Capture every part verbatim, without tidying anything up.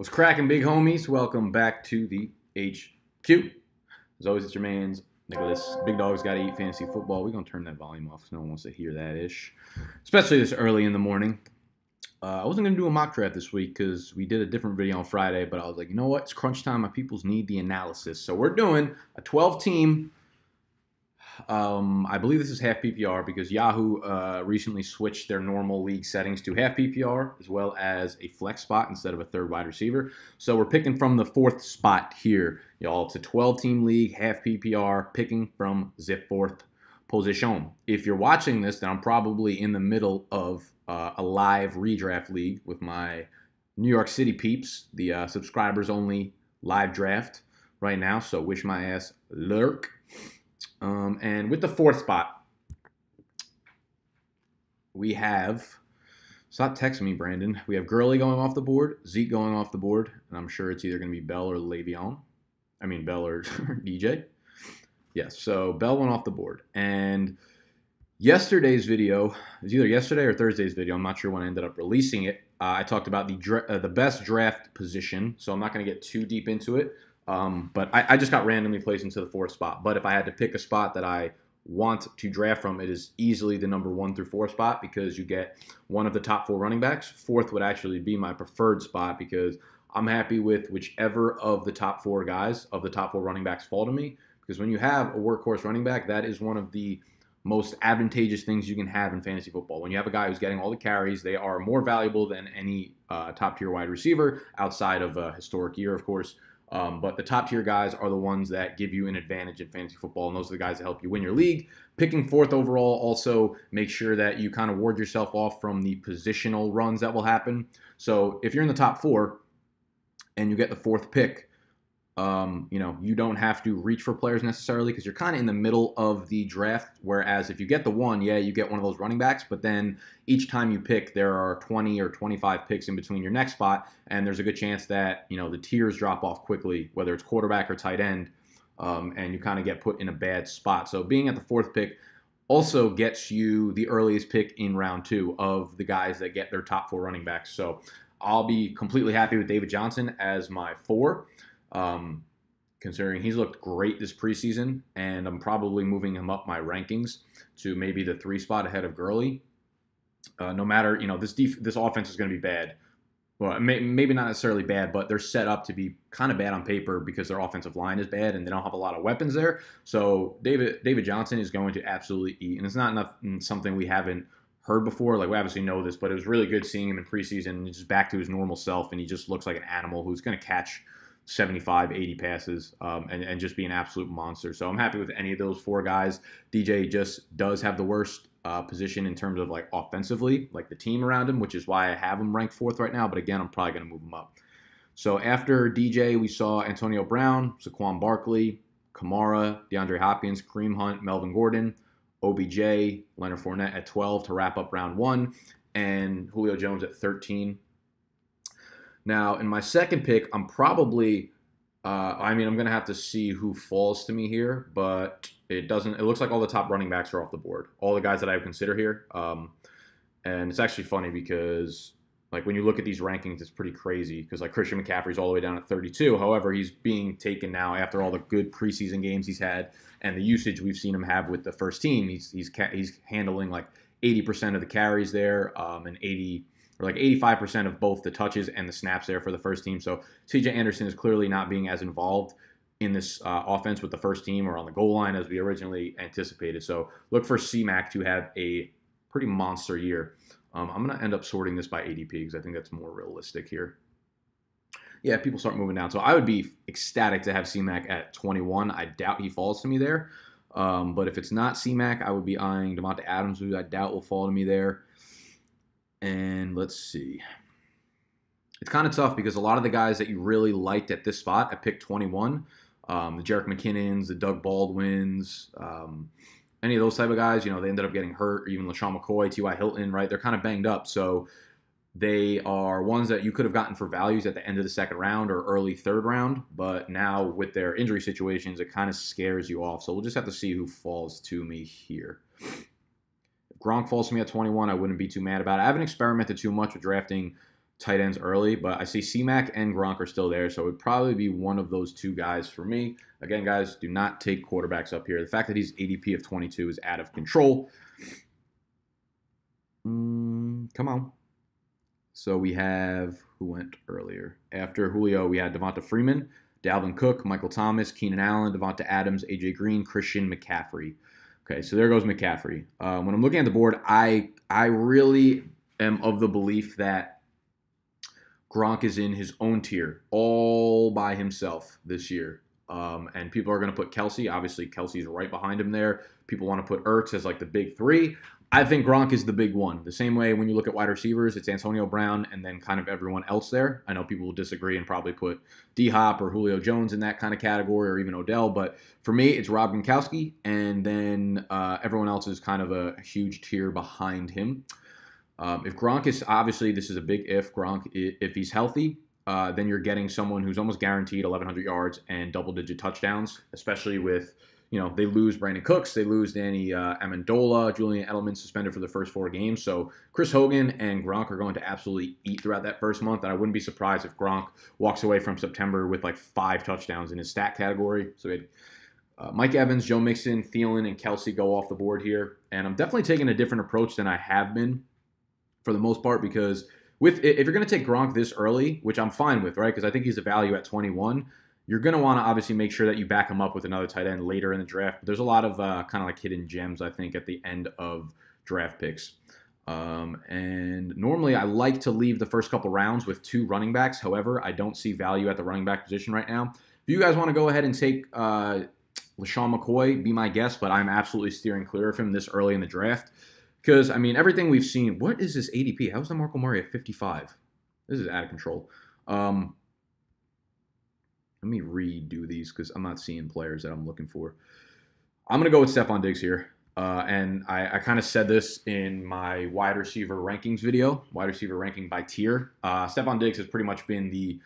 What's cracking, big homies? Welcome back to the H Q. As always, it's your man's Nicholas. Big Dog's Gotta Eat Fantasy Football. We're going to turn that volume off so no one wants to hear that ish, especially this early in the morning. Uh, I wasn't going to do a mock draft this week because we did a different video on Friday, but I was like, you know what? It's crunch time. My peoples need the analysis. So we're doing a twelve team. Um, I believe this is half P P R because Yahoo uh, recently switched their normal league settings to half P P R as well as a flex spot instead of a third wide receiver. So we're picking from the fourth spot here, y'all. It's a twelve team league, half P P R, picking from the fourth position. If you're watching this, then I'm probably in the middle of uh, a live redraft league with my New York City peeps, the uh, subscribers only live draft right now. So wish my ass luck. Um, and with the fourth spot, we have, stop texting me, Brandon. We have Gurley going off the board, Zeke going off the board, and I'm sure it's either going to be Bell or Le'Veon. I mean, Bell or D J. Yes, so Bell went off the board. And yesterday's video, it was either yesterday or Thursday's video, I'm not sure when I ended up releasing it, uh, I talked about the, uh, the best draft position, so I'm not going to get too deep into it. Um, but I, I just got randomly placed into the fourth spot. But if I had to pick a spot that I want to draft from, it is easily the number one through four spot because you get one of the top four running backs. Fourth would actually be my preferred spot because I'm happy with whichever of the top four guys of the top four running backs fall to me. Because when you have a workhorse running back, that is one of the most advantageous things you can have in fantasy football. When you have a guy who's getting all the carries, they are more valuable than any uh, top-tier wide receiver outside of a historic year, of course. Um, but the top-tier guys are the ones that give you an advantage in fantasy football, and those are the guys that help you win your league. Picking fourth overall also makes sure that you kind of ward yourself off from the positional runs that will happen. So if you're in the top four and you get the fourth pick, um, you know, you don't have to reach for players necessarily because you're kind of in the middle of the draft, whereas if you get the one, yeah, you get one of those running backs, but then each time you pick, there are twenty or twenty-five picks in between your next spot, and there's a good chance that, you know, the tiers drop off quickly, whether it's quarterback or tight end, um, and you kind of get put in a bad spot. So being at the fourth pick also gets you the earliest pick in round two of the guys that get their top four running backs. So I'll be completely happy with David Johnson as my four, um, considering he's looked great this preseason, and I'm probably moving him up my rankings to maybe the three spot ahead of Gurley. Uh, no matter, you know, this def this offense is going to be bad. Well, may maybe not necessarily bad, but they're set up to be kind of bad on paper because their offensive line is bad and they don't have a lot of weapons there. So David David Johnson is going to absolutely eat, and it's not enough, something we haven't heard before. Like, we obviously know this, but it was really good seeing him in preseason and just back to his normal self, and he just looks like an animal who's going to catch seventy-five, eighty passes um, and, and just be an absolute monster. So I'm happy with any of those four guys. D J just does have the worst Uh, position in terms of like offensively, like the team around him, which is why I have him ranked fourth right now. But again, I'm probably going to move him up. So after D J, we saw Antonio Brown, Saquon Barkley, Kamara, DeAndre Hopkins, Kareem Hunt, Melvin Gordon, O B J, Leonard Fournette at twelve to wrap up round one, and Julio Jones at thirteen. Now, in my second pick, I'm probably, uh, I mean, I'm going to have to see who falls to me here, but It doesn't. It looks like all the top running backs are off the board. All the guys that I would consider here, um, and it's actually funny because, like, when you look at these rankings, it's pretty crazy because, like, Christian McCaffrey's all the way down at thirty-two. However, he's being taken now after all the good preseason games he's had and the usage we've seen him have with the first team. He's he's he's handling like eighty percent of the carries there, um, and eighty or like eighty-five percent of both the touches and the snaps there for the first team. So C J Anderson is clearly not being as involved in this uh, offense with the first team or on the goal line as we originally anticipated. So look for C Mac to have a pretty monster year. Um, I'm going to end up sorting this by A D P because I think that's more realistic here. Yeah, people start moving down. So I would be ecstatic to have C Mac at twenty-one. I doubt he falls to me there. Um, but if it's not C Mac, I would be eyeing Devonta Adams, who I doubt will fall to me there. And let's see. It's kind of tough because a lot of the guys that you really liked at this spot, at pick twenty-one, Um, the Jerick McKinnons, the Doug Baldwins, um, any of those type of guys, you know, they ended up getting hurt, or even LaShawn McCoy, T Y Hilton, right? They're kind of banged up. So they are ones that you could have gotten for values at the end of the second round or early third round. But now with their injury situations, it kind of scares you off. So we'll just have to see who falls to me here. If Gronk falls to me at twenty-one, I wouldn't be too mad about it. I haven't experimented too much with drafting tight ends early, but I see C-Mac and Gronk are still there, so it would probably be one of those two guys for me. Again, guys, do not take quarterbacks up here. The fact that he's A D P of twenty-two is out of control. Mm, come on. So we have, who went earlier? After Julio, we had Devonta Freeman, Dalvin Cook, Michael Thomas, Keenan Allen, Devonta Adams, A J Green, Christian McCaffrey. Okay, so there goes McCaffrey. Uh, when I'm looking at the board, I, I really am of the belief that Gronk is in his own tier all by himself this year. Um, and people are going to put Kelce. Obviously, Kelce's right behind him there. People want to put Ertz as like the big three. I think Gronk is the big one. The same way when you look at wide receivers, it's Antonio Brown and then kind of everyone else there. I know people will disagree and probably put D-Hop or Julio Jones in that kind of category or even Odell. But for me, it's Rob Gronkowski. And then uh, everyone else is kind of a huge tier behind him. Um, if Gronk is, obviously, this is a big if, Gronk, if he's healthy, uh, then you're getting someone who's almost guaranteed eleven hundred yards and double-digit touchdowns, especially with, you know, they lose Brandon Cooks, they lose Danny uh, Amendola, Julian Edelman suspended for the first four games. So Chris Hogan and Gronk are going to absolutely eat throughout that first month, and I wouldn't be surprised if Gronk walks away from September with like five touchdowns in his stat category. So it Uh, Mike Evans, Joe Mixon, Thielen, and Kelce go off the board here, and I'm definitely taking a different approach than I have been for the most part, because with if you're going to take Gronk this early, which I'm fine with, right, because I think he's a value at twenty-one, you're going to want to obviously make sure that you back him up with another tight end later in the draft. But there's a lot of uh, kind of like hidden gems, I think, at the end of draft picks. Um, and normally I like to leave the first couple rounds with two running backs. However, I don't see value at the running back position right now. If you guys want to go ahead and take uh, LaShawn McCoy, be my guest, but I'm absolutely steering clear of him this early in the draft. Because, I mean, everything we've seen, what is this A D P? How's the DeMarco Murray at fifty-five? This is out of control. Um, let me redo these because I'm not seeing players that I'm looking for. I'm going to go with Stephon Diggs here. Uh, and I, I kind of said this in my wide receiver rankings video, wide receiver ranking by tier. Uh, Stephon Diggs has pretty much been the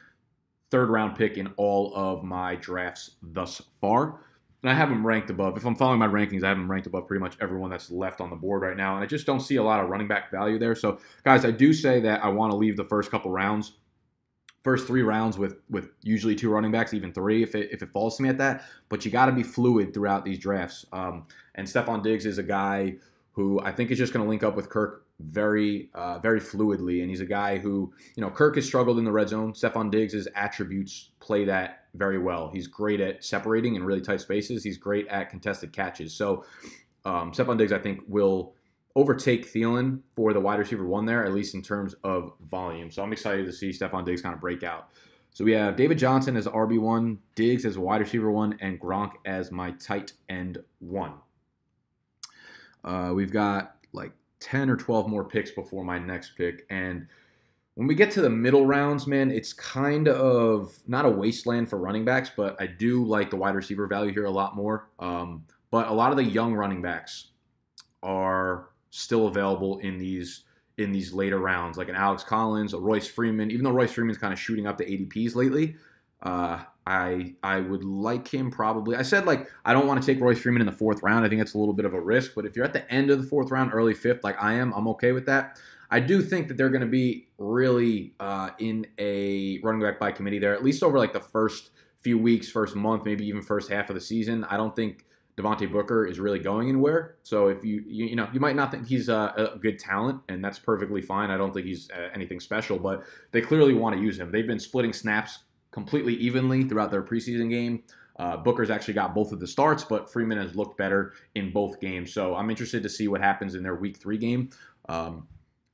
third round pick in all of my drafts thus far. And I have him ranked above. If I'm following my rankings, I have him ranked above pretty much everyone that's left on the board right now. And I just don't see a lot of running back value there. So, guys, I do say that I want to leave the first couple rounds, first three rounds with with usually two running backs, even three if it, if it falls to me at that. But you got to be fluid throughout these drafts. Um, and Stephon Diggs is a guy who I think is just going to link up with Kirk very, uh, very fluidly. And he's a guy who, you know, Kirk has struggled in the red zone. Stephon Diggs' attributes play that very well. He's great at separating in really tight spaces. He's great at contested catches. So um, Stephon Diggs, I think, will overtake Thielen for the wide receiver one there, at least in terms of volume. So I'm excited to see Stephon Diggs kind of break out. So we have David Johnson as R B one, Diggs as wide receiver one, and Gronk as my tight end one. Uh, we've got like ten or twelve more picks before my next pick. And when we get to the middle rounds, man, it's kind of not a wasteland for running backs, but I do like the wide receiver value here a lot more. Um, but a lot of the young running backs are still available in these in these later rounds, like an Alex Collins, a Royce Freeman. Even though Royce Freeman's kind of shooting up the A D Ps lately, uh, I I would like him probably. I said, like, I don't want to take Royce Freeman in the fourth round. I think it's a little bit of a risk. But if you're at the end of the fourth round, early fifth, like I am, I'm okay with that. I do think that they're going to be really uh, in a running back by committee there, at least over like the first few weeks, first month, maybe even first half of the season. I don't think Devontae Booker is really going anywhere. So if you, you, you know, you might not think he's a, a good talent, and that's perfectly fine. I don't think he's anything special, but they clearly want to use him. They've been splitting snaps completely evenly throughout their preseason game. Uh, Booker's actually got both of the starts, but Freeman has looked better in both games. So I'm interested to see what happens in their week three game. Um,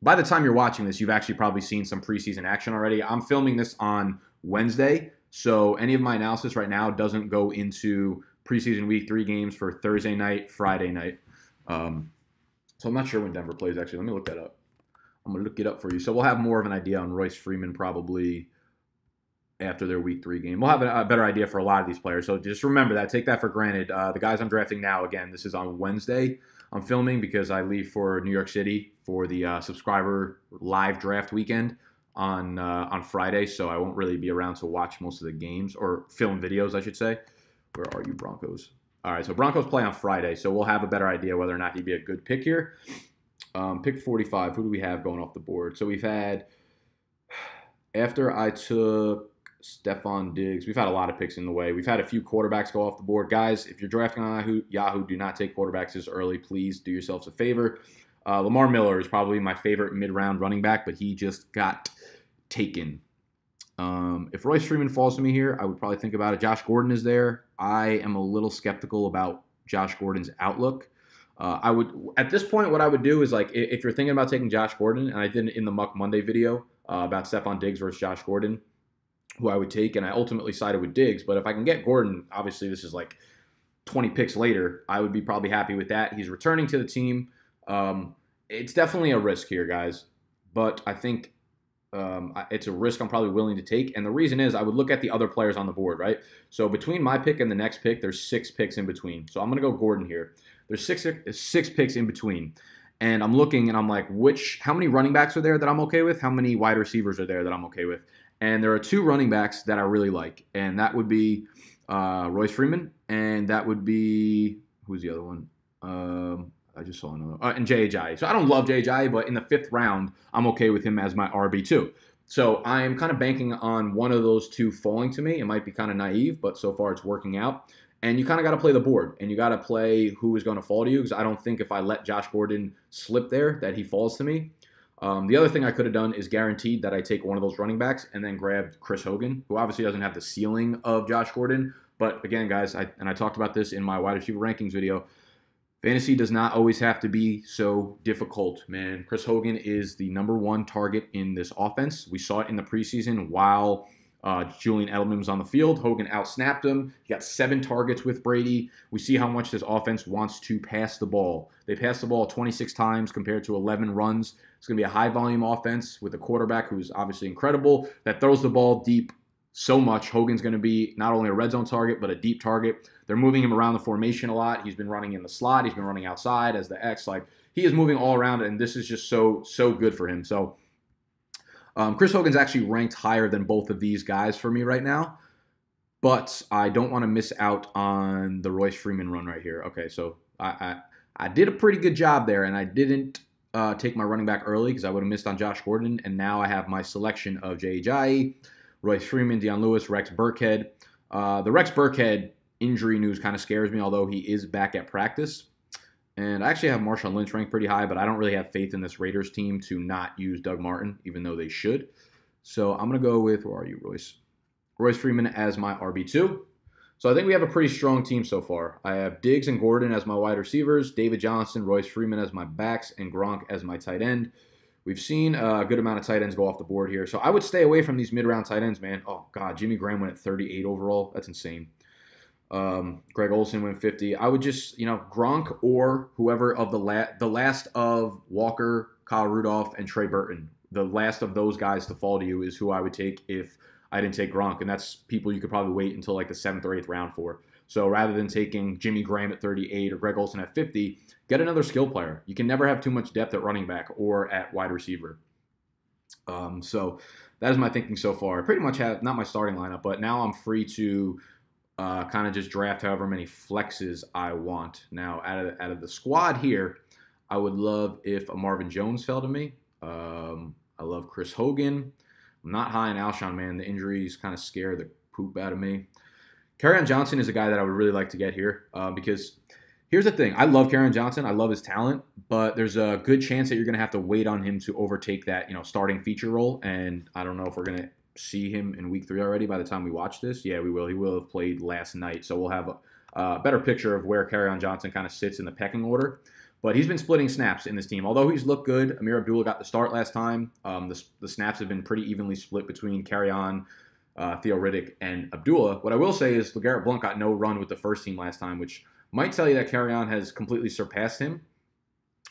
By the time you're watching this, you've actually probably seen some preseason action already. I'm filming this on Wednesday, so any of my analysis right now doesn't go into preseason week three games for Thursday night, Friday night. Um, so I'm not sure when Denver plays, actually. Let me look that up. I'm going to look it up for you. So we'll have more of an idea on Royce Freeman probably after their week three game. We'll have a better idea for a lot of these players, so just remember that. Take that for granted. Uh, the guys I'm drafting now, again, this is on Wednesday. I'm filming because I leave for New York City for the uh, subscriber live draft weekend on uh, on Friday, so I won't really be around to watch most of the games, or film videos, I should say. Where are you, Broncos? All right, so Broncos play on Friday, so we'll have a better idea whether or not he'd be a good pick here. Um, pick forty-five, who do we have going off the board? So we've had After I took Stephon Diggs, we've had a lot of picks in the way. We've had a few quarterbacks go off the board. Guys, if you're drafting on Yahoo, do not take quarterbacks this early. Please do yourselves a favor. Uh, Lamar Miller is probably my favorite mid-round running back, but he just got taken. Um, if Royce Freeman falls to me here, I would probably think about it. Josh Gordon is there. I am a little skeptical about Josh Gordon's outlook. Uh, I would at this point, what I would do is, like, if you're thinking about taking Josh Gordon, and I did an In the Muck Monday video uh, about Stephon Diggs versus Josh Gordon, who I would take, and I ultimately sided with Diggs. But if I can get Gordon, obviously this is like twenty picks later, I would be probably happy with that. He's returning to the team. Um, it's definitely a risk here, guys, but I think um, it's a risk I'm probably willing to take. And the reason is I would look at the other players on the board, right? So between my pick and the next pick, there's six picks in between. So I'm going to go Gordon here. There's six, six picks in between, and I'm looking and I'm like, which, how many running backs are there that I'm okay with? How many wide receivers are there that I'm okay with? And there are two running backs that I really like, and that would be uh, Royce Freeman, and that would be, who's the other one? Um, I just saw another, uh, and Jay Ajayi. So I don't love Jay Ajayi, but in the fifth round, I'm okay with him as my R B two. So I am kind of banking on one of those two falling to me. It might be kind of naive, but so far it's working out. And you kind of got to play the board, and you got to play who is going to fall to you, because I don't think if I let Josh Gordon slip there that he falls to me. Um, the other thing I could have done is guaranteed that I take one of those running backs and then grab Chris Hogan, who obviously doesn't have the ceiling of Josh Gordon. But again, guys, I, and I talked about this in my wide receiver rankings video, fantasy does not always have to be so difficult, man. Chris Hogan is the number one target in this offense. We saw it in the preseason while Uh, Julian Edelman was on the field. Hogan outsnapped him. He got seven targets with Brady. We see how much this offense wants to pass the ball. They passed the ball twenty-six times compared to eleven runs. It's going to be a high-volume offense with a quarterback who's obviously incredible that throws the ball deep so much. Hogan's going to be not only a red zone target, but a deep target. They're moving him around the formation a lot. He's been running in the slot. He's been running outside as the X. Like, he is moving all around, and this is just so, so good for him. So, Um, Chris Hogan's actually ranked higher than both of these guys for me right now, but I don't want to miss out on the Royce Freeman run right here. Okay, so I I, I did a pretty good job there, and I didn't uh, take my running back early because I would have missed on Josh Gordon, and now I have my selection of Jay Ajayi, Royce Freeman, Deion Lewis, Rex Burkhead. Uh, the Rex Burkhead injury news kind of scares me, although he is back at practice. And I actually have Marshawn Lynch ranked pretty high, but I don't really have faith in this Raiders team to not use Doug Martin, even though they should. So I'm going to go with, where are you, Royce? Royce Freeman as my R B two. So I think we have a pretty strong team so far. I have Diggs and Gordon as my wide receivers, David Johnson, Royce Freeman as my backs, and Gronk as my tight end. We've seen a good amount of tight ends go off the board here. So I would stay away from these mid-round tight ends, man. Oh, God, Jimmy Graham went at thirty-eight overall. That's insane. Um, Greg Olsen went fifty. I would just, you know, Gronk or whoever of the last, the last of Walker, Kyle Rudolph, and Trey Burton. The last of those guys to fall to you is who I would take if I didn't take Gronk. And that's people you could probably wait until like the seventh or eighth round for. So rather than taking Jimmy Graham at thirty-eight or Greg Olsen at fifty, get another skill player. You can never have too much depth at running back or at wide receiver. Um, so that is my thinking so far. I pretty much have, not my starting lineup, but now I'm free to Uh, kind of just draft however many flexes I want. Now, out of, out of the squad here, I would love if a Marvin Jones fell to me. Um, I love Chris Hogan. I'm not high in Alshon, man. The injuries kind of scare the poop out of me. Kerryon Johnson is a guy that I would really like to get here uh, because here's the thing. I love Kerryon Johnson. I love his talent, but there's a good chance that you're going to have to wait on him to overtake that, you know, starting feature role, and I don't know if we're going to see him in week three already by the time we watch this. Yeah, we will. He will have played last night, so we'll have a uh, better picture of where Kerryon Johnson kind of sits in the pecking order. But he's been splitting snaps in this team. Although he's looked good, Ameer Abdullah got the start last time. Um, the, the snaps have been pretty evenly split between Kerryon, uh, Theo Riddick, and Abdullah. What I will say is LeGarrette Blount got no run with the first team last time, which might tell you that Kerryon has completely surpassed him,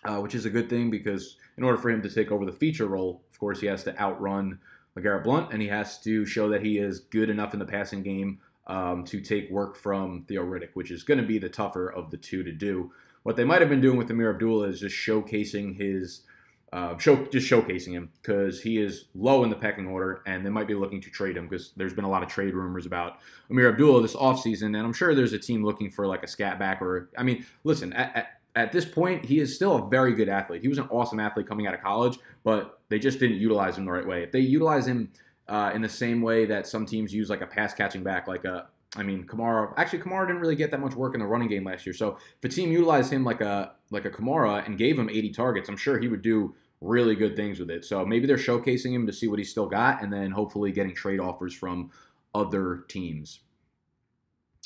uh, which is a good thing because in order for him to take over the feature role, of course, he has to outrun LeGarrette Blount, and he has to show that he is good enough in the passing game um, to take work from Theo Riddick, which is going to be the tougher of the two to do. What they might have been doing with Ameer Abdullah is just showcasing his, uh, show, just showcasing him because he is low in the pecking order, and they might be looking to trade him because there's been a lot of trade rumors about Ameer Abdullah this offseason, and I'm sure there's a team looking for like a scat back or, I mean, listen, at, at At this point, he is still a very good athlete. He was an awesome athlete coming out of college, but they just didn't utilize him the right way. If they utilize him uh, in the same way that some teams use like a pass catching back, like a, I mean, Kamara, actually Kamara didn't really get that much work in the running game last year. So if a team utilized him like a, like a Kamara and gave him eighty targets, I'm sure he would do really good things with it. So maybe they're showcasing him to see what he's still got, and then hopefully getting trade offers from other teams.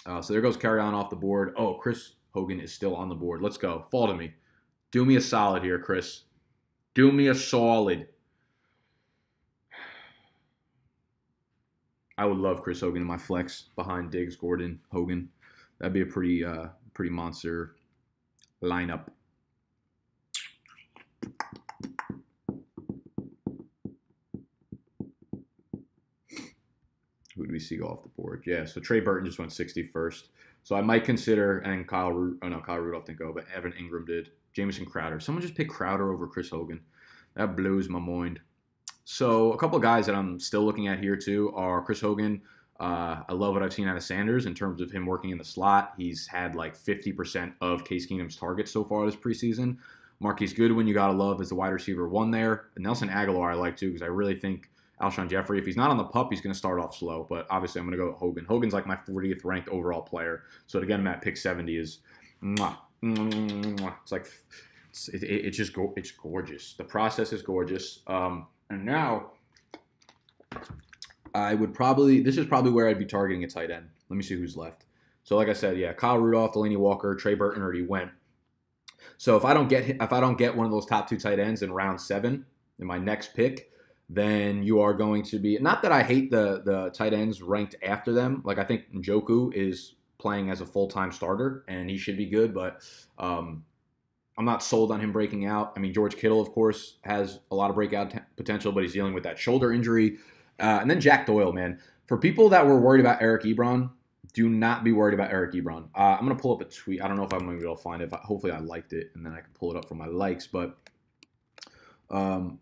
Uh, so there goes Kerryon off the board. Oh, Chris Hogan is still on the board. Let's go. Fall to me. Do me a solid here, Chris. Do me a solid. I would love Chris Hogan in my flex behind Diggs, Gordon, Hogan. That'd be a pretty, uh, pretty monster lineup. Who do we see go off the board? Yeah, so Trey Burton just went sixty-first. So I might consider, and Kyle, Ru oh no, Kyle Rudolph didn't go, but Evan Ingram did. Jamison Crowder. Someone just picked Crowder over Chris Hogan. That blows my mind. So a couple of guys that I'm still looking at here too are Chris Hogan. Uh, I love what I've seen out of Sanders in terms of him working in the slot. He's had like fifty percent of Case Keenum's targets so far this preseason. Marquise Goodwin, you got to love, is the wide receiver one there. And Nelson Aguilar I like too, because I really think Alshon Jeffrey, if he's not on the pup, he's going to start off slow. But obviously I'm going to go with Hogan. Hogan's like my fortieth ranked overall player. So to get him at pick seventy is mwah. It's like it's, it, it's just go, it's gorgeous. The process is gorgeous. Um, and now I would probably this is probably where I'd be targeting a tight end. Let me see who's left. So like I said, yeah, Kyle Rudolph, Delanie Walker, Trey Burton already went. So if I don't get if I don't get one of those top two tight ends in round seven in my next pick, then you are going to be not that I hate the the tight ends ranked after them. Like I think Njoku is playing as a full-time starter, and he should be good, but um, I'm not sold on him breaking out. I mean, George Kittle, of course, has a lot of breakout potential, but he's dealing with that shoulder injury. Uh, and then Jack Doyle, man. For people that were worried about Eric Ebron, do not be worried about Eric Ebron. Uh, I'm going to pull up a tweet. I don't know if I'm going to be able to find it. But hopefully I liked it, and then I can pull it up for my likes. But um,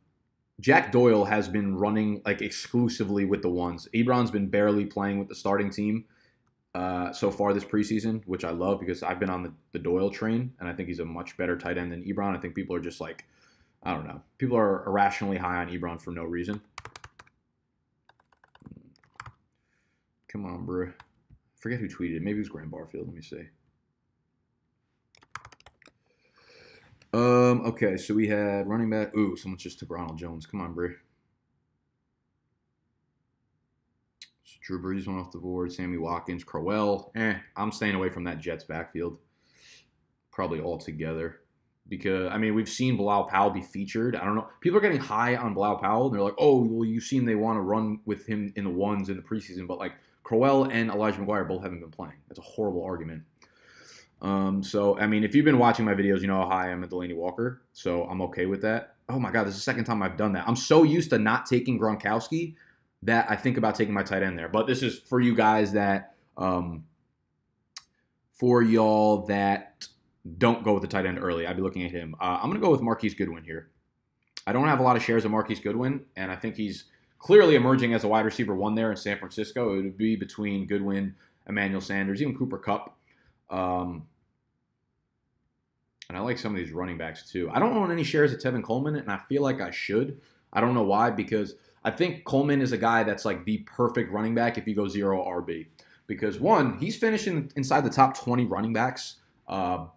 Jack Doyle has been running like exclusively with the ones. Ebron's been barely playing with the starting team. Uh, so far this preseason, which I love because I've been on the, the Doyle train, and I think he's a much better tight end than Ebron. I think people are just like, I don't know. People are irrationally high on Ebron for no reason. Come on, bro. I forget who tweeted it. Maybe it was Graham Barfield. Let me see. Um. Okay, so we had running back. Ooh, someone just took Ronald Jones. Come on, bro. Drew Brees went off the board. Sammy Watkins, Crowell. Eh, I'm staying away from that Jets backfield probably altogether because, I mean, we've seen Bilal Powell be featured. I don't know. People are getting high on Bilal Powell, and they're like, oh, well, you've seen they want to run with him in the ones in the preseason, but, like, Crowell and Elijah McGuire both haven't been playing. That's a horrible argument. Um, so, I mean, if you've been watching my videos, you know how high I am at Delanie Walker, so I'm okay with that. Oh, my God, this is the second time I've done that. I'm so used to not taking Gronkowski that I think about taking my tight end there. But this is for you guys that, um, for y'all that don't go with the tight end early. I'd be looking at him. Uh, I'm going to go with Marquise Goodwin here. I don't have a lot of shares of Marquise Goodwin, and I think he's clearly emerging as a wide receiver one there in San Francisco. It would be between Goodwin, Emmanuel Sanders, even Cooper Kupp. Um, and I like some of these running backs too. I don't own any shares of Tevin Coleman, and I feel like I should. I don't know why, because I think Coleman is a guy that's like the perfect running back if you go zero R B. Because, one, he's finishing inside the top twenty running backs uh,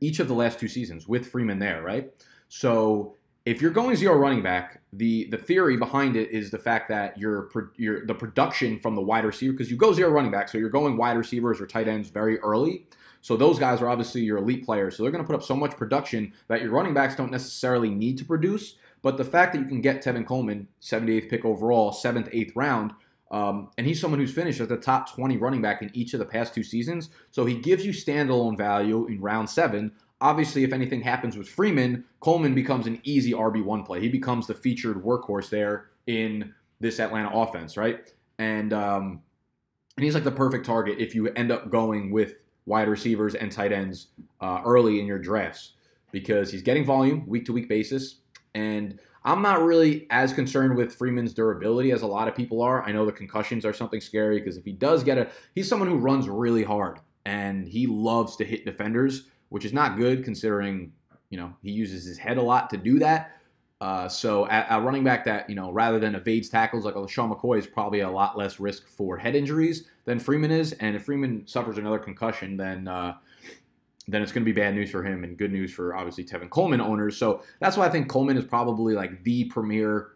each of the last two seasons with Freeman there, right? So if you're going zero running back, the the theory behind it is the fact that your, your, the production from the wide receiver, because you go zero running back, so you're going wide receivers or tight ends very early. So those guys are obviously your elite players. So they're going to put up so much production that your running backs don't necessarily need to produce. But the fact that you can get Tevin Coleman, seventy-eighth pick overall, seventh, eighth round, um, and he's someone who's finished as the top twenty running back in each of the past two seasons, so he gives you standalone value in round seven. Obviously, if anything happens with Freeman, Coleman becomes an easy R B one play. He becomes the featured workhorse there in this Atlanta offense, right? And, um, and he's like the perfect target if you end up going with wide receivers and tight ends uh, early in your drafts because he's getting volume week-to-week basis. And I'm not really as concerned with Freeman's durability as a lot of people are. I know the concussions are something scary because if he does get a – he's someone who runs really hard, and he loves to hit defenders, which is not good considering, you know, he uses his head a lot to do that. Uh, so at, at running back that, you know, rather than evades tackles, like LaShawn McCoy is probably a lot less risk for head injuries than Freeman is. And if Freeman suffers another concussion, then uh, then it's going to be bad news for him and good news for, obviously, Tevin Coleman owners. So that's why I think Coleman is probably like the premier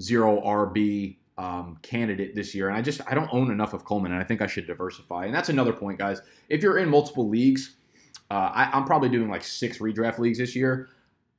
zero R B um, candidate this year. And I just, I don't own enough of Coleman, and I think I should diversify. And that's another point, guys. If you're in multiple leagues, uh, I, I'm probably doing like six redraft leagues this year.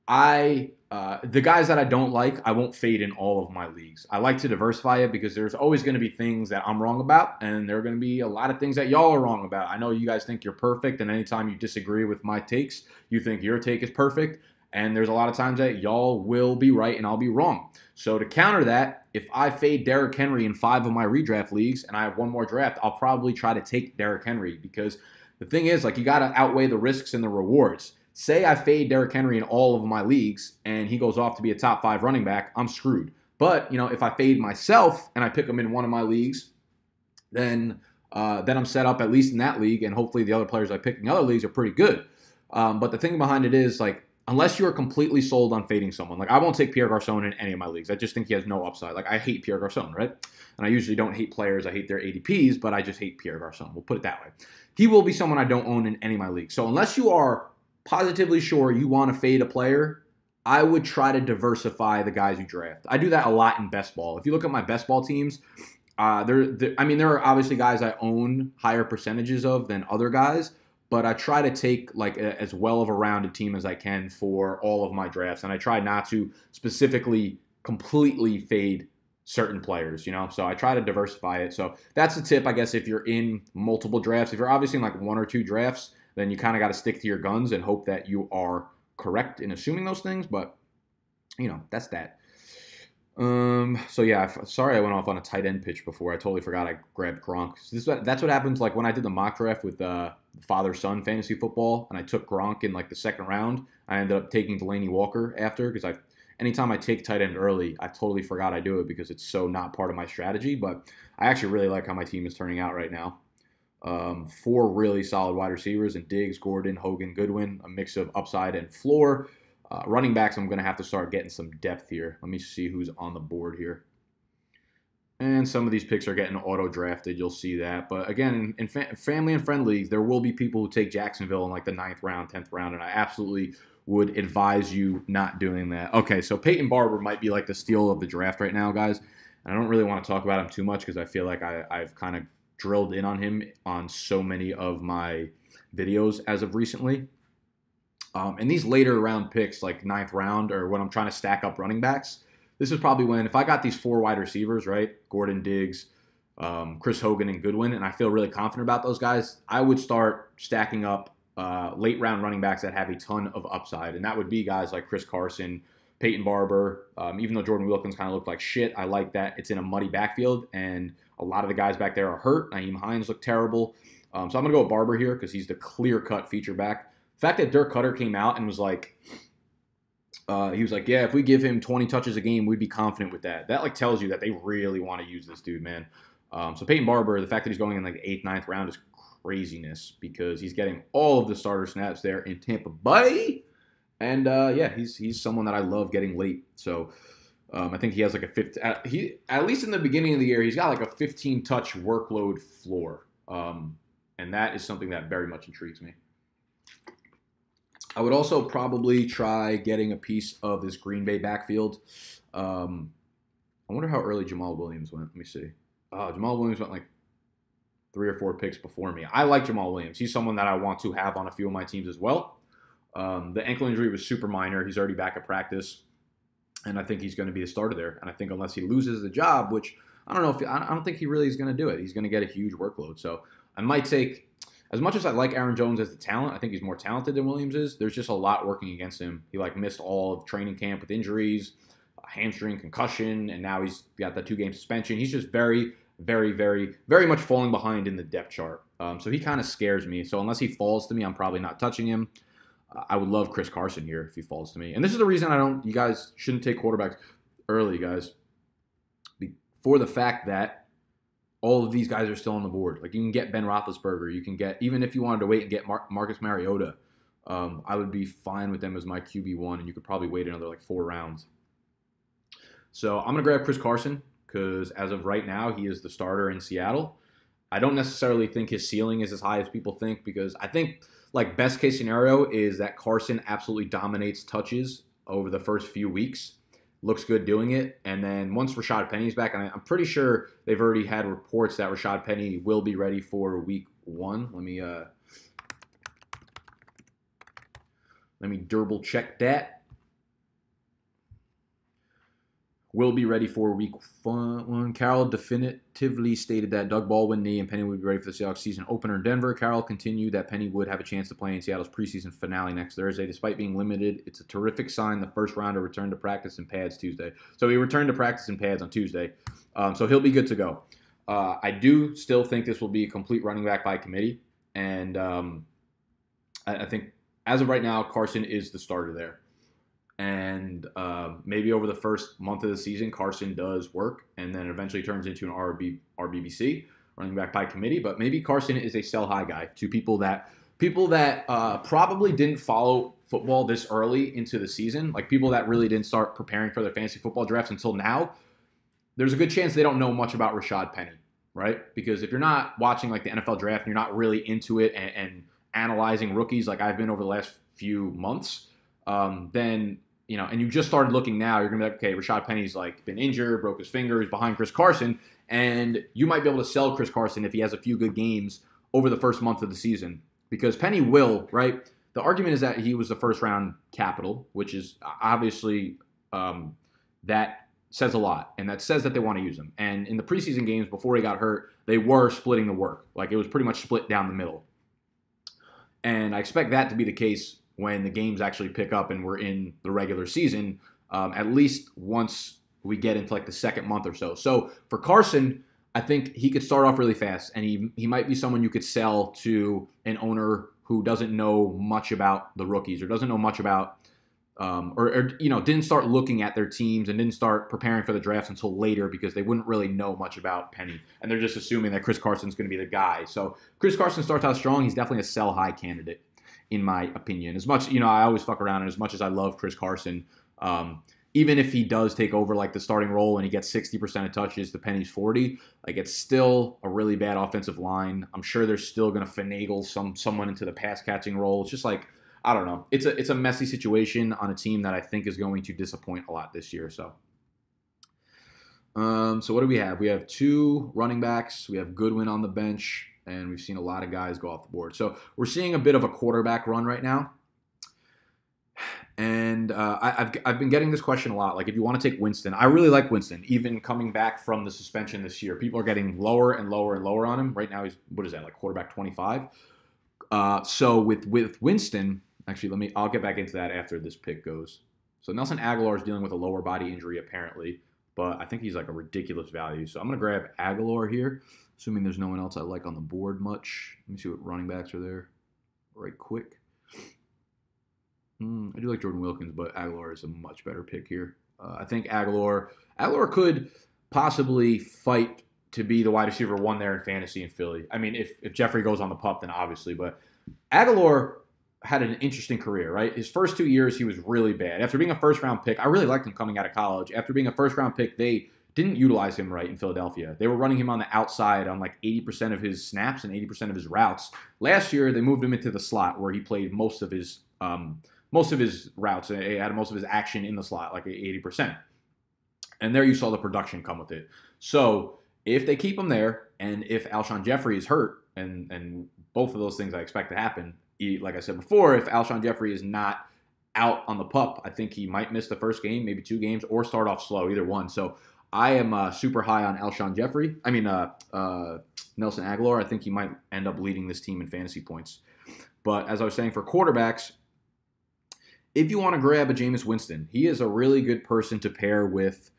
I, uh, the guys that I don't like, I won't fade in all of my leagues. I like to diversify it because there's always going to be things that I'm wrong about, and there are going to be a lot of things that y'all are wrong about. I know you guys think you're perfect, and anytime you disagree with my takes, you think your take is perfect, and there's a lot of times that y'all will be right and I'll be wrong. So to counter that, if I fade Derrick Henry in five of my redraft leagues and I have one more draft, I'll probably try to take Derrick Henry, because the thing is, like, you got to outweigh the risks and the rewards. Say I fade Derrick Henry in all of my leagues and he goes off to be a top five running back, I'm screwed. But, you know, if I fade myself and I pick him in one of my leagues, then uh, then I'm set up at least in that league, and hopefully the other players I pick in other leagues are pretty good. Um, but the thing behind it is, like, unless you're completely sold on fading someone, like, I won't take Pierre Garçon in any of my leagues. I just think he has no upside. Like, I hate Pierre Garçon, right? And I usually don't hate players. I hate their A D Ps, but I just hate Pierre Garçon. We'll put it that way. He will be someone I don't own in any of my leagues. So unless you are positively sure you want to fade a player, I would try to diversify the guys you draft. I do that a lot in best ball. If you look at my best ball teams, uh, there, there, I mean, there are obviously guys I own higher percentages of than other guys, but I try to take like a, as well of a rounded team as I can for all of my drafts, and I try not to specifically completely fade certain players, you know, so I try to diversify it. So that's the tip, I guess, if you're in multiple drafts. If you're obviously in like one or two drafts, then you kind of got to stick to your guns and hope that you are correct in assuming those things. But, you know, that's that. Um, so, yeah, I, sorry I went off on a tight end pitch before. I totally forgot I grabbed Gronk. So this, that's what happens, like, when I did the mock draft with uh, father-son fantasy football, and I took Gronk in, like, the second round. I ended up taking Delanie Walker after, because I, anytime I take tight end early, I totally forgot I do it because it's so not part of my strategy. But I actually really like how my team is turning out right now. Um, four really solid wide receivers and Diggs, Gordon, Hogan, Goodwin, a mix of upside and floor. Uh, running backs, I'm going to have to start getting some depth here. Let me see who's on the board here. And some of these picks are getting auto-drafted. You'll see that. But, again, in fa family and friend leagues, there will be people who take Jacksonville in, like, the ninth round, tenth round, and I absolutely would advise you not doing that. Okay, so Peyton Barber might be, like, the steal of the draft right now, guys. And I don't really want to talk about him too much because I feel like I, I've kind of drilled in on him on so many of my videos as of recently. Um, and these later round picks, like ninth round, or when I'm trying to stack up running backs, this is probably when, if I got these four wide receivers, right, Gordon, Diggs, um, Chris Hogan, and Goodwin, and I feel really confident about those guys, I would start stacking up uh, late round running backs that have a ton of upside. And that would be guys like Chris Carson, Peyton Barber. Um, even though Jordan Wilkins kind of looked like shit, I like that it's in a muddy backfield, and a lot of the guys back there are hurt. Nyheim Hines looked terrible. Um, so I'm going to go with Barber here because he's the clear-cut feature back. The fact that Dirk Cutter came out and was like, uh, he was like, yeah, if we give him twenty touches a game, we'd be confident with that. That, like, tells you that they really want to use this dude, man. Um, so Peyton Barber, the fact that he's going in, like, the eighth, ninth round is craziness because he's getting all of the starter snaps there in Tampa Bay. And, uh, yeah, he's, he's someone that I love getting late. So Um, I think he has like a fifteen. At, he at least in the beginning of the year, he's got like a fifteen touch workload floor, um, and that is something that very much intrigues me. I would also probably try getting a piece of this Green Bay backfield. Um, I wonder how early Jamal Williams went. Let me see. Uh, Jamal Williams went like three or four picks before me. I like Jamal Williams. He's someone that I want to have on a few of my teams as well. Um, the ankle injury was super minor. He's already back at practice. And I think he's going to be the starter there. And I think unless he loses the job, which I don't know if I don't think he really is going to do it, he's going to get a huge workload. So I might take, as much as I like Aaron Jones as the talent, I think he's more talented than Williams is. There's just a lot working against him. He like missed all of training camp with injuries, a hamstring concussion, and now he's got the two game suspension. He's just very, very, very, very much falling behind in the depth chart. Um, so he kind of scares me. So unless he falls to me, I'm probably not touching him. I would love Chris Carson here if he falls to me. And this is the reason I don't, you guys shouldn't take quarterbacks early, guys, for the fact that all of these guys are still on the board. Like, you can get Ben Roethlisberger. You can get, even if you wanted to wait and get Mar Marcus Mariota, um, I would be fine with them as my Q B one, and you could probably wait another like four rounds. So I'm going to grab Chris Carson because as of right now, he is the starter in Seattle. I don't necessarily think his ceiling is as high as people think because I think like best case scenario is that Carson absolutely dominates touches over the first few weeks. Looks good doing it. And then once Rashad Penny's back, and I'm pretty sure they've already had reports that Rashad Penny will be ready for week one. Let me uh, let me double check that. Will be ready for week one. Carroll definitively stated that Doug Baldwin, knee, and Penny would be ready for the Seahawks season opener in Denver. Carroll continued that Penny would have a chance to play in Seattle's preseason finale next Thursday. Despite being limited, it's a terrific sign the first rounder returned to practice in pads Tuesday. So he returned to practice in pads on Tuesday. Um, so he'll be good to go. Uh, I do still think this will be a complete running back by committee. And um, I, I think as of right now, Carson is the starter there. And uh, maybe over the first month of the season, Carson does work and then eventually turns into an R B, R B B C, running back by committee. But maybe Carson is a sell-high guy to people that people that uh, probably didn't follow football this early into the season, like people that really didn't start preparing for their fantasy football drafts until now. There's a good chance they don't know much about Rashad Penny, right? Because if you're not watching like the N F L draft and you're not really into it and, and analyzing rookies like I've been over the last few months, um, then... You know, and you just started looking now, you're going to be like, okay, Rashad Penny's like been injured, broke his finger, he's behind Chris Carson, and you might be able to sell Chris Carson if he has a few good games over the first month of the season because Penny will, right? The argument is that he was the first round capital, which is obviously um, that says a lot, and that says that they want to use him. And in the preseason games before he got hurt, they were splitting the work. Like it was pretty much split down the middle. And I expect that to be the case when the games actually pick up and we're in the regular season, um, at least once we get into like the second month or so. So for Carson, I think he could start off really fast, and he he might be someone you could sell to an owner who doesn't know much about the rookies or doesn't know much about um, or, or you know didn't start looking at their teams and didn't start preparing for the drafts until later because they wouldn't really know much about Penny, and they're just assuming that Chris Carson's going to be the guy. So Chris Carson starts out strong. He's definitely a sell-high candidate, in my opinion. As much, you know, I always fuck around, and as much as I love Chris Carson, um, even if he does take over like the starting role and he gets sixty percent of touches, the Penny's forty, like it's still a really bad offensive line. I'm sure they're still going to finagle some someone into the pass catching role. It's just like, I don't know. It's a, it's a messy situation on a team that I think is going to disappoint a lot this year. So, um, so what do we have? We have two running backs. We have Goodwin on the bench. And we've seen a lot of guys go off the board. So we're seeing a bit of a quarterback run right now. And uh, I, I've, I've been getting this question a lot. Like, if you want to take Winston, I really like Winston, even coming back from the suspension this year. People are getting lower and lower and lower on him. Right now he's, what is that, like quarterback twenty-five? Uh, so with, with Winston, actually, let me, I'll get back into that after this pick goes. So Nelson Aguilar is dealing with a lower body injury apparently, but I think he's like a ridiculous value. So I'm going to grab Aguilar here, assuming there's no one else I like on the board much. Let me see what running backs are there right quick. Mm, I do like Jordan Wilkins, but Aguilar is a much better pick here. Uh, I think Aguilar, Aguilar could possibly fight to be the wide receiver one there in fantasy in Philly. I mean, if, if Jeffrey goes on the pup, then obviously. But Aguilar had an interesting career, right? His first two years, he was really bad. After being a first-round pick, I really liked him coming out of college. After being a first-round pick, they didn't utilize him right in Philadelphia. They were running him on the outside on like eighty percent of his snaps and eighty percent of his routes. Last year, they moved him into the slot where he played most of his um, most of his routes. He had most of his action in the slot, like eighty percent. And there you saw the production come with it. So if they keep him there, and if Alshon Jeffrey is hurt, and and both of those things I expect to happen, he, like I said before, if Alshon Jeffrey is not out on the pup, I think he might miss the first game, maybe two games, or start off slow, either one. So I am uh, super high on Alshon Jeffrey. I mean, uh, uh, Nelson Aguilar. I think he might end up leading this team in fantasy points. But as I was saying, for quarterbacks, if you want to grab a Jameis Winston, he is a really good person to pair with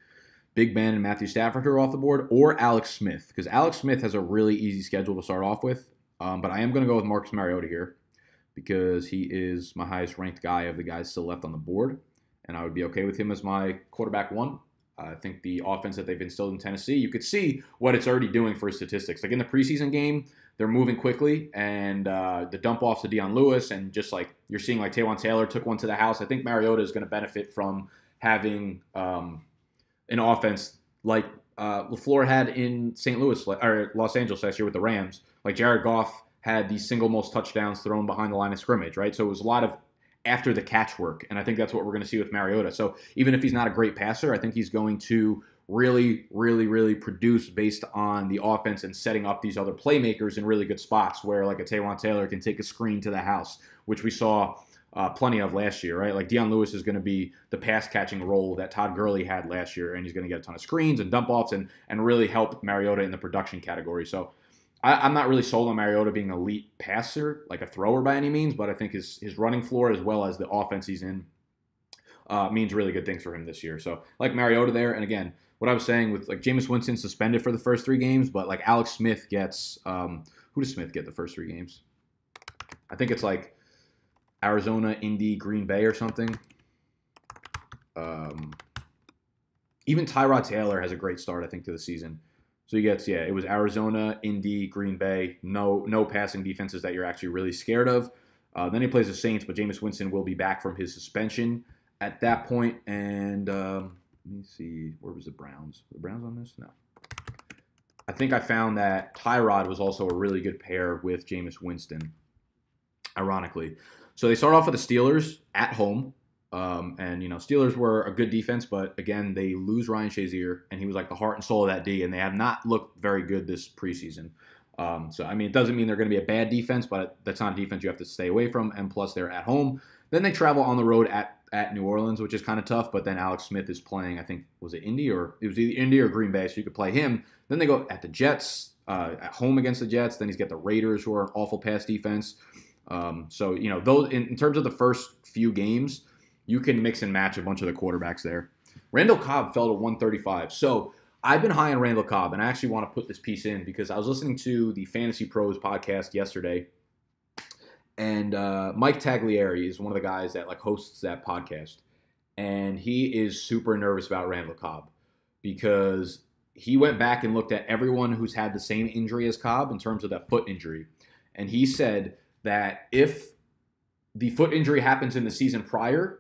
Big Ben and Matthew Stafford, who are off the board, or Alex Smith, because Alex Smith has a really easy schedule to start off with. Um, but I am going to go with Marcus Mariota here because he is my highest ranked guy of the guys still left on the board, and I would be okay with him as my quarterback one. I think the offense that they've instilled in Tennessee, you could see what it's already doing for his statistics. Like in the preseason game, they're moving quickly, and uh, the dump offs to Dion Lewis, and just like you're seeing, like Taywan Taylor took one to the house. I think Mariota is going to benefit from having um, an offense like uh, LaFleur had in Saint Louis or Los Angeles last year with the Rams. Like Jared Goff had the single most touchdowns thrown behind the line of scrimmage, right? So it was a lot of after the catch work, and I think that's what we're going to see with Mariota. So even if he's not a great passer, I think he's going to really, really, really produce based on the offense and setting up these other playmakers in really good spots where like a Taywan Taylor can take a screen to the house, which we saw uh, plenty of last year, right? Like Dion Lewis is going to be the pass-catching role that Todd Gurley had last year, and he's going to get a ton of screens and dump-offs and, and really help Mariota in the production category. So I, I'm not really sold on Mariota being an elite passer, like a thrower by any means, but I think his, his running floor as well as the offense he's in uh, means really good things for him this year. So like Mariota there, and again, what I was saying with like Jameis Winston suspended for the first three games, but like Alex Smith gets um, who does Smith get the first three games? I think it's like Arizona, Indy, Green Bay, or something. Um, even Tyrod Taylor has a great start, I think, to the season. So he gets yeah, it was Arizona, Indy, Green Bay. No, no passing defenses that you're actually really scared of. Uh, then he plays the Saints, but Jameis Winston will be back from his suspension at that point, and. Um, Let me see. Where was the Browns? Were the Browns on this? No. I think I found that Tyrod was also a really good pair with Jameis Winston, ironically. So they start off with the Steelers at home. Um, and, you know, Steelers were a good defense, but, again, they lose Ryan Shazier, and he was like the heart and soul of that D, and they have not looked very good this preseason. Um, so, I mean, it doesn't mean they're going to be a bad defense, but that's not a defense you have to stay away from, and plus they're at home. Then they travel on the road at at New Orleans, which is kind of tough, but then Alex Smith is playing, I think, was it Indy or it was either Indy or Green Bay, so you could play him. Then they go at the Jets, uh, at home against the Jets. Then he's got the Raiders, who are an awful pass defense. Um, so, you know, those in, in terms of the first few games, you can mix and match a bunch of the quarterbacks there. Randall Cobb fell to one thirty-five. So I've been high on Randall Cobb, and I actually want to put this piece in because I was listening to the Fantasy Pros podcast yesterday. And uh, Mike Taglieri is one of the guys that like hosts that podcast, and he is super nervous about Randall Cobb because he went back and looked at everyone who's had the same injury as Cobb in terms of that foot injury, and he said that if the foot injury happens in the season prior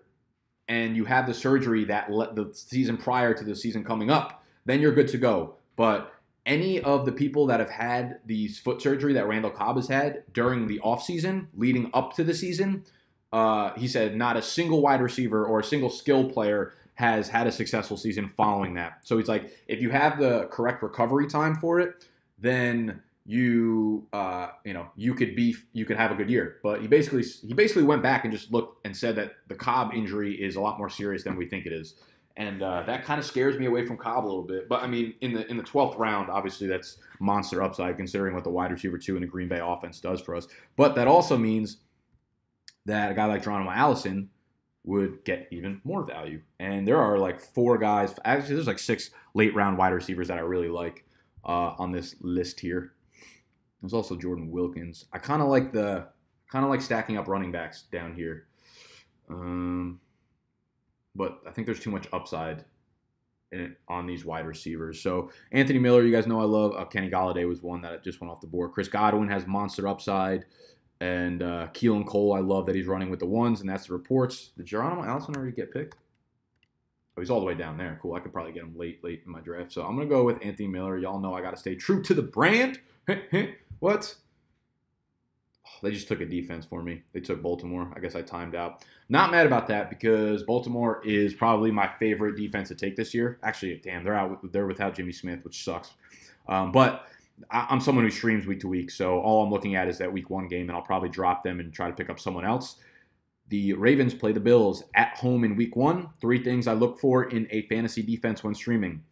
and you have the surgery that let the season prior to the season coming up, then you're good to go. But any of the people that have had the foot surgery that Randall Cobb has had during the offseason leading up to the season, uh, he said not a single wide receiver or a single skill player has had a successful season following that. So he's like, if you have the correct recovery time for it, then you uh, you know you could be you could have a good year. But he basically he basically went back and just looked and said that the Cobb injury is a lot more serious than we think it is. And uh, that kind of scares me away from Cobb a little bit. But, I mean, in the in the twelfth round, obviously that's monster upside considering what the wide receiver two in the Green Bay offense does for us. But that also means that a guy like Geronimo Allison would get even more value. And there are like four guys. Actually, there's like six late-round wide receivers that I really like uh, on this list here. There's also Jordan Wilkins. I kind of like the kind of like stacking up running backs down here. Um But I think there's too much upside in it on these wide receivers. So Anthony Miller, you guys know I love. Uh, Kenny Golladay was one that just went off the board. Chris Godwin has monster upside. And uh, Keelan Cole, I love that he's running with the ones, and that's the reports. Did Geronimo Allison already get picked? Oh, he's all the way down there. Cool, I could probably get him late, late in my draft. So I'm going to go with Anthony Miller. Y'all know I got to stay true to the brand. What? They just took a defense for me. They took Baltimore. I guess I timed out. Not mad about that because Baltimore is probably my favorite defense to take this year. Actually, damn, they're out. They're without Jimmy Smith, which sucks. Um, but I'm someone who streams week to week, so all I'm looking at is that week one game, and I'll probably drop them and try to pick up someone else. The Ravens play the Bills at home in week one. Three things I look for in a fantasy defense when streaming.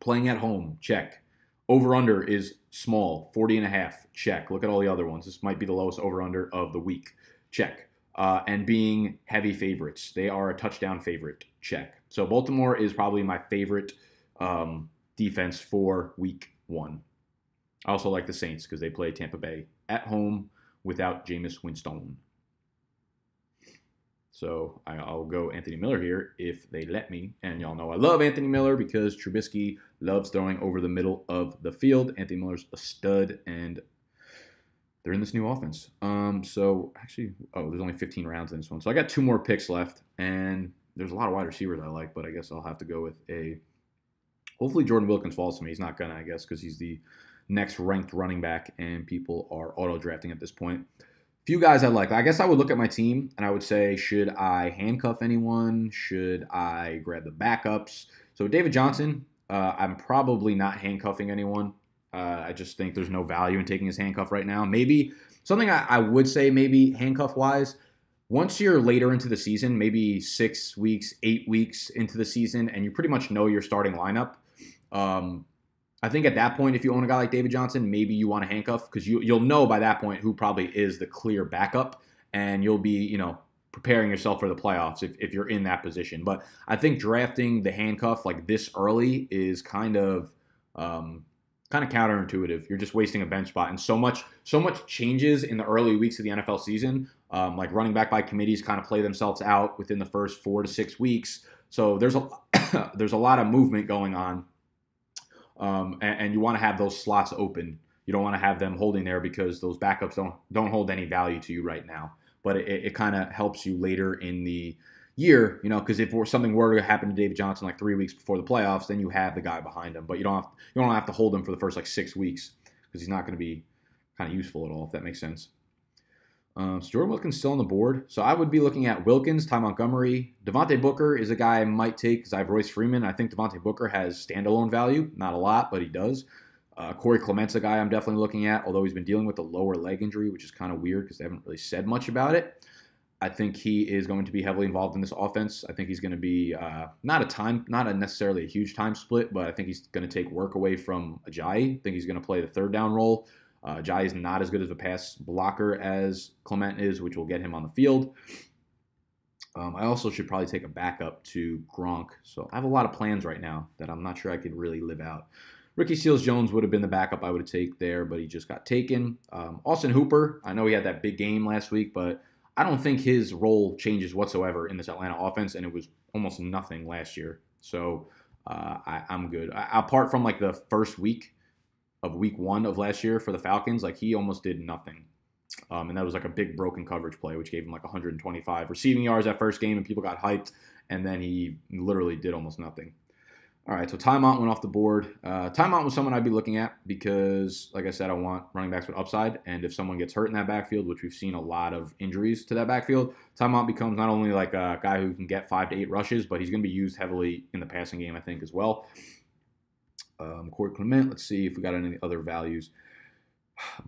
Playing at home, check. Over-under is small, forty and a half, check. Look at all the other ones. This might be the lowest over-under of the week, check. Uh, and being heavy favorites. They are a touchdown favorite, check. So Baltimore is probably my favorite um, defense for week one. I also like the Saints because they play Tampa Bay at home without Jameis Winston. So I'll go Anthony Miller here if they let me. And y'all know I love Anthony Miller because Trubisky loves throwing over the middle of the field. Anthony Miller's a stud, and they're in this new offense. Um, so actually, oh, there's only fifteen rounds in this one. So I got two more picks left, and there's a lot of wide receivers I like, but I guess I'll have to go with a Hopefully Jordan Wilkins falls to me. He's not going to, I guess, because he's the next ranked running back, and people are auto-drafting at this point. Few guys I like. I guess I would look at my team, and I would say, should I handcuff anyone? Should I grab the backups? So David Johnson, uh, I'm probably not handcuffing anyone. Uh, I just think there's no value in taking his handcuff right now. Maybe something I, I would say maybe handcuff-wise, once you're later into the season, maybe six weeks, eight weeks into the season, and you pretty much know your starting lineup, um, I think at that point, if you own a guy like David Johnson, maybe you want to handcuff because you, you'll know by that point who probably is the clear backup, and you'll be, you know, preparing yourself for the playoffs if, if you're in that position. But I think drafting the handcuff like this early is kind of um, kind of counterintuitive. You're just wasting a bench spot, and so much so much changes in the early weeks of the N F L season. Um, like running back by committees kind of play themselves out within the first four to six weeks. So there's a there's a lot of movement going on. Um, and, and you want to have those slots open. You don't want to have them holding there because those backups don't don't hold any value to you right now. But it, it kind of helps you later in the year, you know, because if something were to happen to David Johnson like three weeks before the playoffs, then you have the guy behind him. But you don't have, you don't have to hold him for the first like six weeks because he's not going to be kind of useful at all, if that makes sense. Um, so Jordan Wilkins still on the board. So I would be looking at Wilkins, Ty Montgomery. Devontae Booker is a guy I might take because I have Royce Freeman. I think Devontae Booker has standalone value. Not a lot, but he does. Uh, Corey Clement's a guy I'm definitely looking at, although he's been dealing with a lower leg injury, which is kind of weird because they haven't really said much about it. I think he is going to be heavily involved in this offense. I think he's going to be uh, not a time, not a necessarily a huge time split, but I think he's going to take work away from Ajayi. I think he's going to play the third down role. Uh, Ajayi is not as good of a pass blocker as Clement is, which will get him on the field. Um, I also should probably take a backup to Gronk. So I have a lot of plans right now that I'm not sure I could really live out. Ricky Seals-Jones would have been the backup I would have taken there, but he just got taken. Um, Austin Hooper, I know he had that big game last week, but I don't think his role changes whatsoever in this Atlanta offense, and it was almost nothing last year. So uh, I, I'm good. I, apart from like the first week, of week one of last year for the Falcons, like he almost did nothing. Um, and that was like a big broken coverage play, which gave him like one hundred twenty-five receiving yards that first game, and people got hyped, and then he literally did almost nothing. All right, so Ty Mont went off the board. Uh, Ty Mont was someone I'd be looking at because, like I said, I want running backs with upside, and if someone gets hurt in that backfield, which we've seen a lot of injuries to that backfield, Ty Mont becomes not only like a guy who can get five to eight rushes, but he's going to be used heavily in the passing game, I think, as well. Um, Corey Clement, let's see if we got any other values.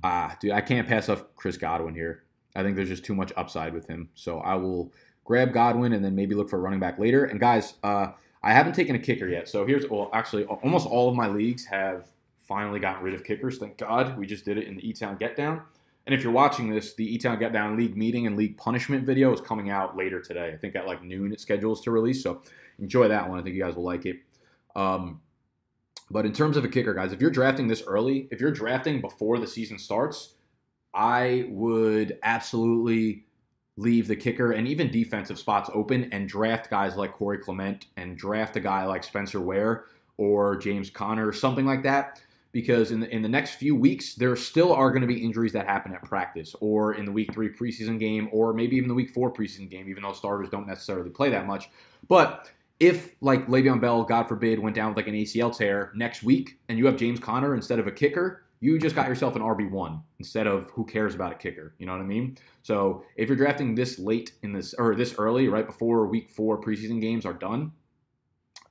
Ah, dude, I can't pass up Chris Godwin here. I think there's just too much upside with him. So I will grab Godwin and then maybe look for a running back later. And guys, uh, I haven't taken a kicker yet. So here's, well, actually, almost all of my leagues have finally gotten rid of kickers. Thank God. We just did it in the E-Town Get Down. And if you're watching this, the E-Town Get Down League Meeting and League Punishment video is coming out later today. I think at like noon it schedules to release. So enjoy that one. I think you guys will like it. Um, But in terms of a kicker, guys, if you're drafting this early, if you're drafting before the season starts, I would absolutely leave the kicker and even defensive spots open and draft guys like Corey Clement and draft a guy like Spencer Ware or James Conner or something like that. Because in the, in the next few weeks, there still are going to be injuries that happen at practice or in the week three preseason game or maybe even the week four preseason game, even though starters don't necessarily play that much. But if, like, Le'Veon Bell, God forbid, went down with, like, an A C L tear next week and you have James Conner instead of a kicker, you just got yourself an R B one instead of who cares about a kicker. You know what I mean? So if you're drafting this late in this – or this early, right before week four preseason games are done,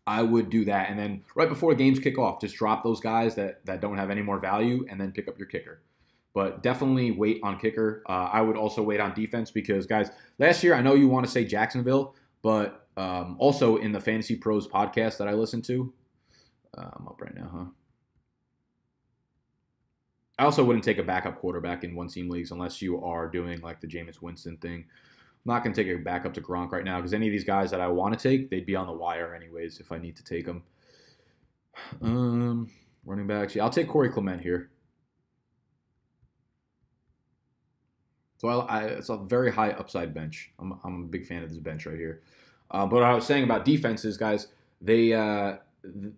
I would do that. And then right before games kick off, just drop those guys that, that don't have any more value and then pick up your kicker. But definitely wait on kicker. Uh, I would also wait on defense because, guys, last year I know you want to say Jacksonville, but – Um, also in the Fantasy Pros podcast that I listen to. Uh, I'm up right now, huh? I also wouldn't take a backup quarterback in one-team leagues unless you are doing like the Jameis Winston thing. I'm not going to take a backup to Gronk right now because any of these guys that I want to take, they'd be on the wire anyways if I need to take them. Um, running backs. Yeah, I'll take Corey Clement here. So I, I, it's a very high upside bench. I'm, I'm a big fan of this bench right here. Uh, but what I was saying about defenses, guys, they uh,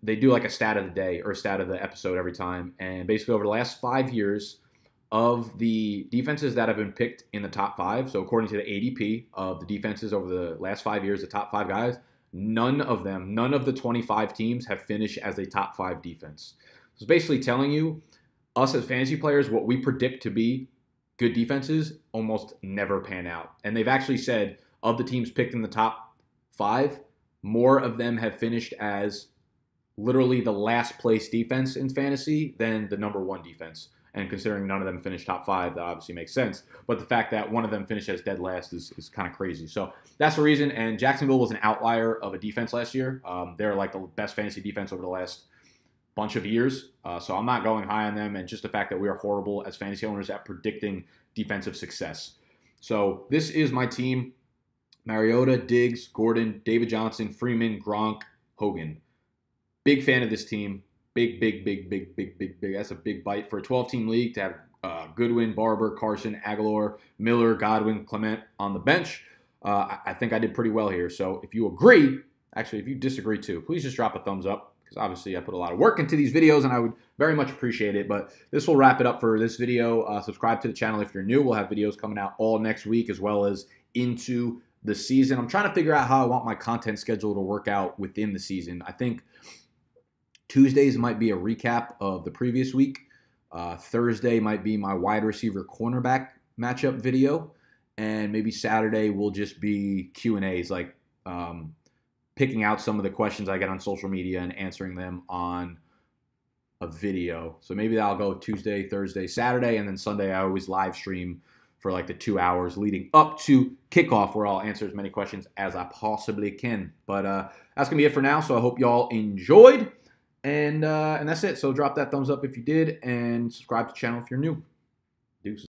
they do like a stat of the day or a stat of the episode every time. And basically over the last five years of the defenses that have been picked in the top five, so according to the A D P of the defenses over the last five years, the top five guys, None of them, none of the twenty-five teams have finished as a top five defense. So it's basically telling you, us as fantasy players, what we predict to be good defenses almost never pan out. And they've actually said of the teams picked in the top five, more of them have finished as literally the last place defense in fantasy than the number one defense. And considering none of them finished top five, that obviously makes sense. But the fact that one of them finished as dead last is, is kind of crazy. So that's the reason. And Jacksonville was an outlier of a defense last year. Um, they're like the best fantasy defense over the last bunch of years. Uh, so I'm not going high on them. And just the fact that we are horrible as fantasy owners at predicting defensive success. So this is my team. Mariota, Diggs, Gordon, David Johnson, Freeman, Gronk, Hogan. Big fan of this team. Big, big, big, big, big, big, big. That's a big bite. For a twelve-team league to have uh, Goodwin, Barber, Carson, Aguilar, Miller, Godwin, Clement on the bench, uh, I think I did pretty well here. So if you agree, actually if you disagree too, please just drop a thumbs up because obviously I put a lot of work into these videos and I would very much appreciate it. But this will wrap it up for this video. Uh, subscribe to the channel if you're new. We'll have videos coming out all next week as well as into the season. I'm trying to figure out how I want my content schedule to work out within the season. I think Tuesdays might be a recap of the previous week. Uh, Thursday might be my wide receiver cornerback matchup video. And maybe Saturday will just be Q and A's, like um, picking out some of the questions I get on social media and answering them on a video. So maybe that'll go Tuesday, Thursday, Saturday, and then Sunday I always live stream for like the two hours leading up to kickoff where I'll answer as many questions as I possibly can. But uh, that's going to be it for now. So I hope y'all enjoyed. And, uh, and that's it. So drop that thumbs up if you did and subscribe to the channel if you're new.